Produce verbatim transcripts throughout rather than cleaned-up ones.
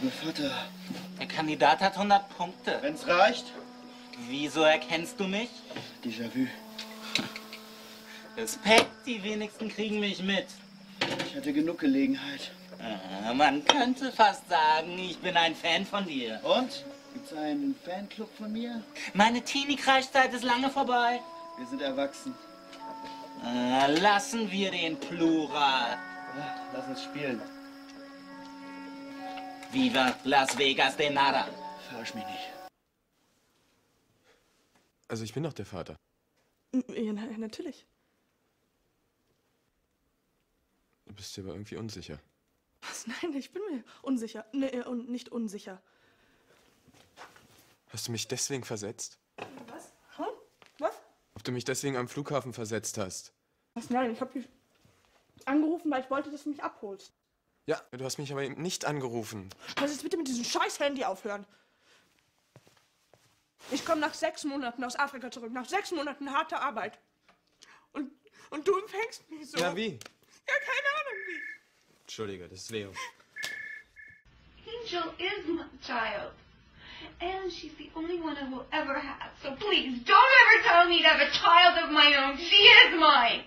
lieber Vater. Der Kandidat hat hundert Punkte. Wenn's reicht. Wieso erkennst du mich? Déjà-vu. Respekt, die wenigsten kriegen mich mit. Ich hatte genug Gelegenheit. Ah, man könnte fast sagen, ich bin ein Fan von dir. Und? Gibt's einen Fanclub von mir? Meine Teenie-Kreiszeit ist lange vorbei. Wir sind erwachsen. Ah, lassen wir den Plural. Lass uns spielen. Viva Las Vegas de Nara. Verarsch mich nicht. Also ich bin doch der Vater. Ja, na, natürlich. Du bist dir aber irgendwie unsicher. Was? Nein, ich bin mir unsicher. Nee, und nicht unsicher. Hast du mich deswegen versetzt? Was? Hm? Was? Ob du mich deswegen am Flughafen versetzt hast? Was? Nein, ich hab dich angerufen, weil ich wollte, dass du mich abholst. Ja, du hast mich aber eben nicht angerufen. Lass jetzt bitte mit diesem scheiß Handy aufhören. Ich komme nach sechs Monaten aus Afrika zurück. Nach sechs Monaten harter Arbeit. Und, und du empfängst mich so. Ja, wie? Ja, keine Ahnung wie. Entschuldige, das ist Leo. Angel is my child. And she's the only one I will ever have. So please, don't ever tell me to have a child of my own. She is mine.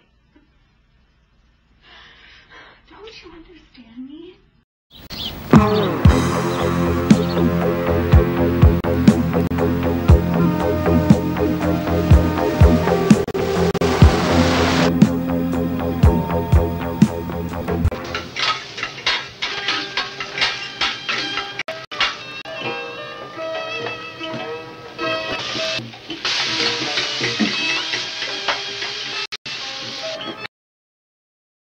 Don't you understand me?